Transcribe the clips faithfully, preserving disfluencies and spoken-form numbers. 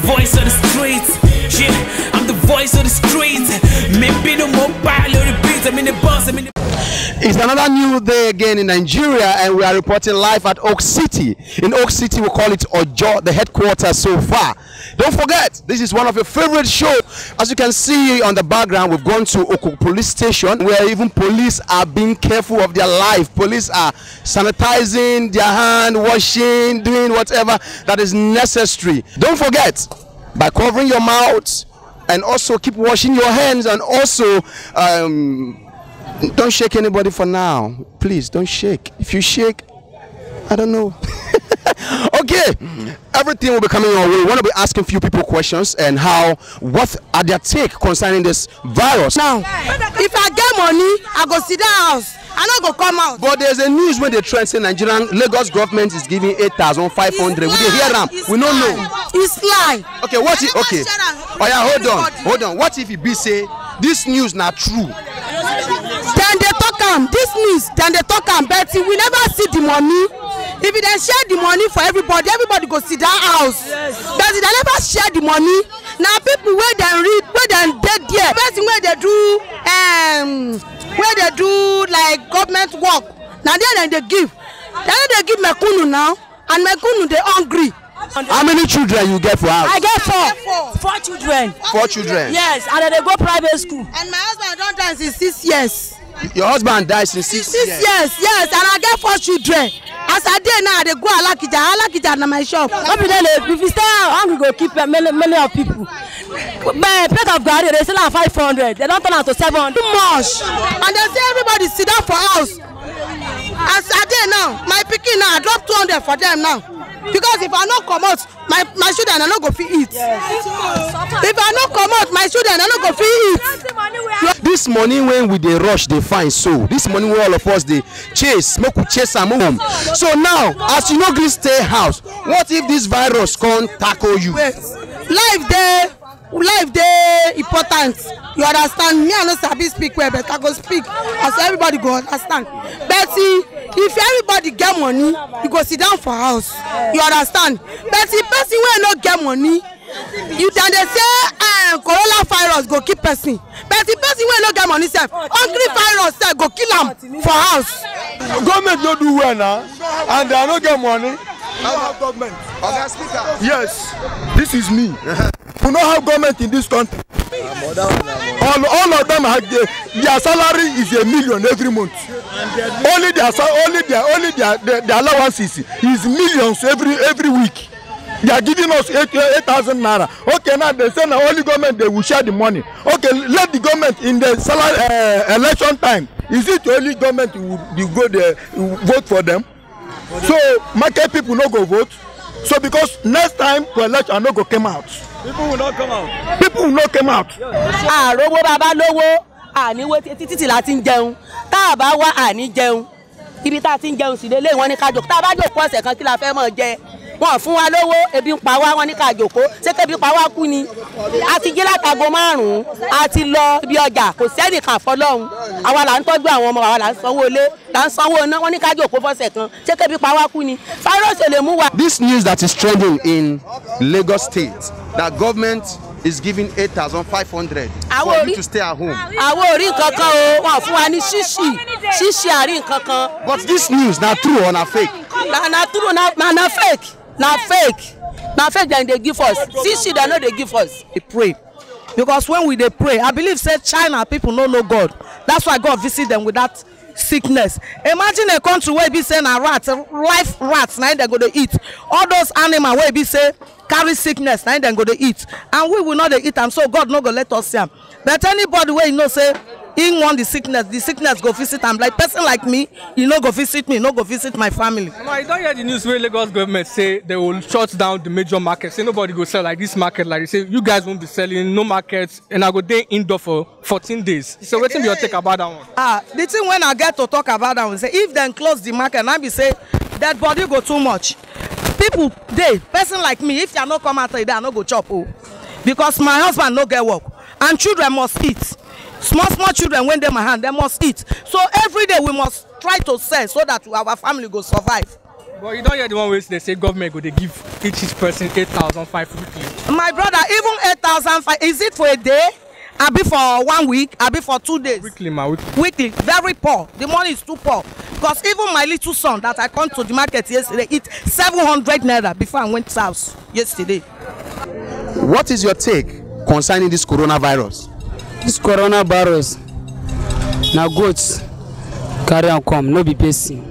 voice of the streets. Yeah, I'm the voice of the streets. Maybe no mobile or the beats. I'm in the bus. I'm in the. It's another new day again in Nigeria, and we are reporting live at Oak City. In Oak City, we call it Ojo, the headquarters so far. Don't forget, this is one of your favorite shows. As you can see on the background, we've gone to Oku police station, where even police are being careful of their life. Police are sanitizing their hand, washing, doing whatever that is necessary. Don't forget, by covering your mouth, and also keep washing your hands, and also... Um, don't shake anybody for now. Please, don't shake. If you shake, I don't know. Okay, everything will be coming your way. We want to be asking few people questions and how, what are their take concerning this virus. Now, if I get money, I go see the house. I not go come out. But there's a news when they trend in Nigerian, Lagos government is giving eight thousand five hundred. We can hear them. We don't know. It's lie. Okay, what if, okay. Oh yeah, hold on, hold on. What if it be say, this news not true? Then they talk am, this news, then they talk am, but we never see the money. If they share the money for everybody, everybody go see that house. Yes. But they never share the money. Now people where they read, where they dead there, person where they do, um, where they do like government work. Now then they give, then they give mekunu now, and mekunu they hungry. How many children you get for house? I get four. Four children. Four children. Yes, and they go private school. And my husband don't die since six years. Your husband died since six, six years. Yes, yes, and I get four children. As I did now, they go Alakija, Alakija na my shop. If you stay hungry, go keep many, many of people. But plate of garri, they sell at five hundred. They don't turn out to seven. Too much. And they say everybody sit down for house. As I did now, my picking now, I drop two hundred for them now. Because if I not come out, my, my children are not going to eat. Yes. If I not come out, my children are not going to eat. This morning when we they rush, they find so. This morning when all of us they chase, smoke we chase and move home. So now, as you know, please stay house. What if this virus can tackle you? Life there. Life dey important. You understand? Me, I no sabi speak well, but I go speak as everybody go understand. Betty, if everybody get money, you go sit down for house. You understand? Betty, person wey no get money, you then they say uh, coronavirus go kill person. Betty, person wey no get money sef, hungry virus sef go kill am for house. Government no do well now, and they no get money. How about government? Okay, speaker. Yes, this is me. We don't have government in this country. All, all of them have the, their salary is a million every month. Only their only their only their, their, their allowances is millions every every week. They are giving us eight eight thousand naira. Okay, now they say now only government they will share the money. Okay, let the government in the salary uh, election time. Is it only government you, you go there you vote for them? So market people no go vote. So because next time for election I no go come out. People will not come out. People will not come out. Ah, rowo baba lowo, ani wo títí la tin jẹun. Tá bá wá ani jẹun. Ibi tá tin jẹun si le le wọ́n ní ká jókòó. Tá bá jókòó ọ̀sẹ̀ kan kí la fẹ́ mọ̀ jẹ. Wọ́n fún wa lówó, ebi ń pa wá, wọ́n ní ká jókòó. Ṣé kebi pa wá kú ni. A ti jí látago márùn-ún, a ti lọ ibi ọjà, kò se nikan fọlọ́run. Àwa la ń tọ́jú àwọn ọmọ wa, la ń sanwó ilé. This news that is trending in Lagos State, that government is giving eight thousand five hundred for you to stay at home. But this news not true or not fake? Not true, not fake, not fake, not fake. Then they give us. Shishi, they know they give us. They pray. Because when we they pray, I believe said China people no know God. That's why God visit them with that sickness. Imagine a country where be saying a rat, life rats, now they're going to eat. All those animals where be say carry sickness, now they're going to eat. And we will not eat them, so God not going to let us see them. But anybody where you know say, he want the sickness, the sickness go visit them. Like person like me, you know go visit me, no go visit my family. No, I don't hear the news where Lagos government say they will shut down the major markets. Say nobody go sell like this market, like they say you guys won't be selling, no markets, and I go day indoor for fourteen days. So what do you take about that one? Ah, the thing when I get to talk about that one, say if they close the market, and I be say that body go too much. People, they, person like me, if they are not come out today, I no go chop oh, because my husband no get work, and children must eat. Small, small children, when they're in my hand, they must eat. So every day we must try to sell so that our family will survive. But you don't hear the one where they say government go they give each each person eight thousand five hundred weekly. My brother, even eight thousand five hundred, is it for a day? I'll be for one week, I'll be for two days. Weekly, my weekly. Weekly, very poor. The money is too poor. Because even my little son that I come to the market yesterday, eat seven hundred naira before I went to house yesterday. What is your take concerning this coronavirus? This coronavirus, now goods, carry on come, no be pacing.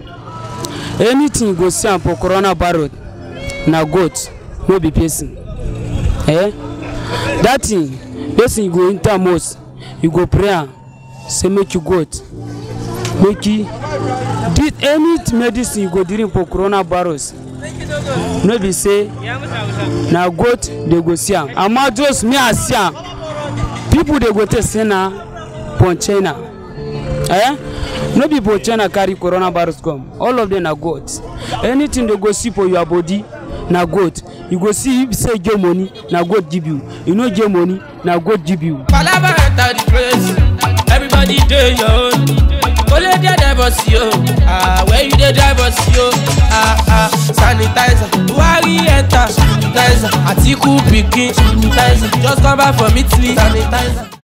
Anything go see for coronavirus, now goods, no be pacing. Eh? That thing. Person you go enter most, you go pray, say make you go. Make you did any medicine you go during for coronavirus. No be say na goat they go see am. Ama just me as see am. People they go test na from China. Eh? No be from China carry coronavirus come. All of them na goat. Anything they go see for your body. Na God, you go see if say give money, na God give you. You know give money, na God give you. Palava enter the place, everybody dey your own. Only dey drive us yo, ah where you dey drive us yo, ah ah. Sanitizer, wari enter, sanitizer. Atiku pikin, sanitizer. Just come back from Italy, sanitizer.